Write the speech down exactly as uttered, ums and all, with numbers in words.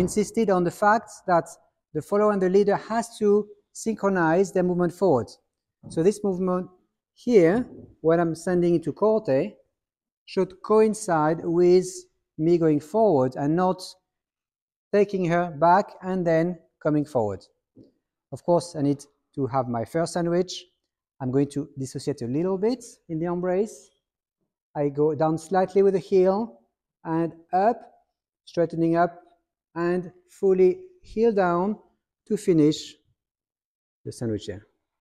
we insisted on the fact that the follower and the leader has to synchronize their movement forward. So this movement here, when I'm sending it to Corté, should coincide with me going forward and not taking her back and then coming forward. Of course, I need to have my first sandwich. I'm going to dissociate a little bit in the embrace. I go down slightly with the heel and up, straightening up and fully heel down to finish the sandwich there.